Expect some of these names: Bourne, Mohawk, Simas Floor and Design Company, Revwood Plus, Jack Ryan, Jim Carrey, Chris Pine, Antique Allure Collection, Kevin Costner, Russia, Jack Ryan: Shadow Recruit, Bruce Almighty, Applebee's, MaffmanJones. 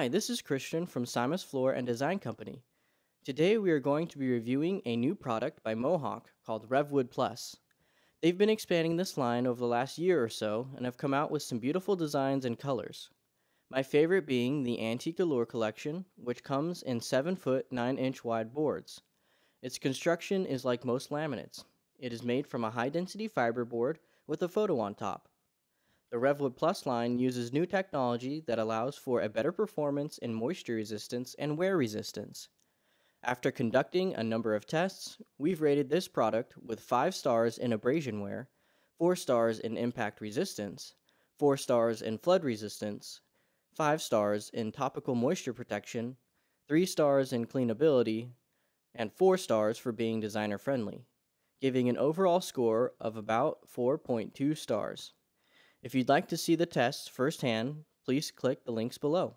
Hi, this is Christian from Simas Floor and Design Company. Today we are going to be reviewing a new product by Mohawk called Revwood Plus. They've been expanding this line over the last year or so and have come out with some beautiful designs and colors. My favorite being the Antique Allure Collection, which comes in 7-foot 9-inch wide boards. Its construction is like most laminates. It is made from a high-density fiber board with a photo on top. The Revwood Plus line uses new technology that allows for a better performance in moisture resistance and wear resistance. After conducting a number of tests, we've rated this product with 5 stars in abrasion wear, 4 stars in impact resistance, 4 stars in flood resistance, 5 stars in topical moisture protection, 3 stars in cleanability, and 4 stars for being designer friendly, giving an overall score of about 4.2 stars. If you'd like to see the tests firsthand, please click the links below.